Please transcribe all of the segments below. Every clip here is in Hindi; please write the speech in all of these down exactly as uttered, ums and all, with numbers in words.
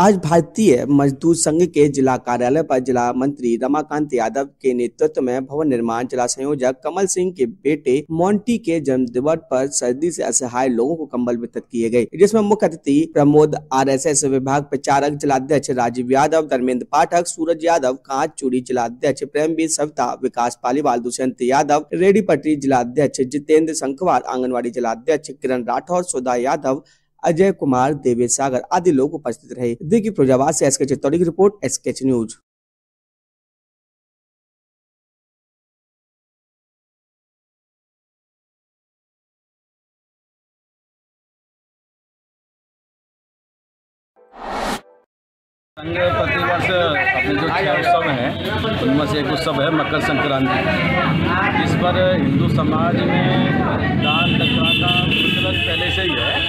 आज भारतीय मजदूर संघ के जिला कार्यालय पर जिला मंत्री रमाकांत यादव के नेतृत्व में भवन निर्माण जिला संयोजक कमल सिंह के बेटे मोंटी के जन्मदिवस पर सर्दी से असहाय लोगों को कंबल वितरित किए गए, जिसमें मुख्य अतिथि प्रमोद, आरएसएस विभाग प्रचारक जिलाध्यक्ष राजीव यादव, धर्मेन्द्र पाठक, सूरज यादव, कांच चूड़ी जिलाध्यक्ष प्रेमवीर, सविता विकास पालीवाल, दुष्यंत यादव, रेडी पटरी जिलाध्यक्ष जितेंद्र शंखवार, आंगनबाड़ी जिलाध्यक्ष किरण राठौर, सौदा यादव, अजय कुमार देवे, सागर आदि लोग उपस्थित रहे। देखिए फिरोजाबाद से एसके चित्तौड़ी की रिपोर्ट, एसकेच न्यूज। संघ प्रतिवर्ष अपने जो छह उत्सव हैं उनमें से एक उत्सव है मकर संक्रांति, जिस पर हिंदू समाज में दान दक्षिणा का प्रचलन पहले से ही है,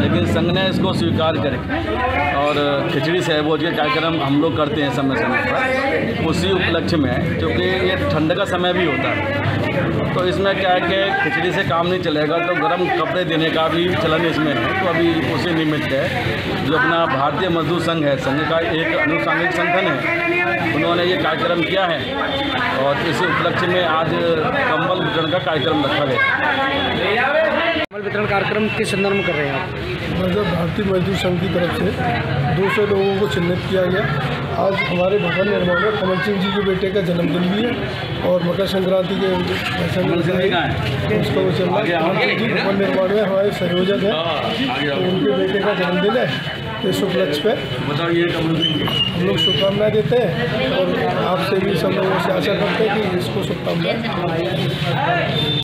लेकिन संघ ने इसको स्वीकार करके और खिचड़ी सहभोज के कार्यक्रम हम लोग करते हैं समय समय पर। उसी उपलक्ष्य में, क्योंकि ये ठंड का समय भी होता है, तो इसमें क्या है कि खिचड़ी से काम नहीं चलेगा तो गर्म कपड़े देने का भी चलन इसमें है। तो अभी उसी निमित्त है जो अपना भारतीय मजदूर संघ है, संघ का एक अनुसांगिक संगठन है, उन्होंने ये कार्यक्रम किया है और इस उपलक्ष्य में आज कंबल वितरण का कार्यक्रम रखा गया। कंबल वितरण कार्यक्रम किस संदर्भ में कर रहे हैं आप? मजदूर भारतीय मजदूर संघ की तरफ से दो सौ लोगों को चिन्हित किया गया। आज हमारे भवन निर्माण में कमल सिंह जी के बेटे का जन्मदिन भी है और मकर संक्रांति के उसको भवन निर्माण में हमारे संयोजक हैं, उनके बेटे का जन्मदिन है। इस उपलक्ष्य पे हम लोग शुभकामनाएं देते हैं और आपसे भी सब लोगों से आशा करते हैं कि इसको शुभकामनाएं।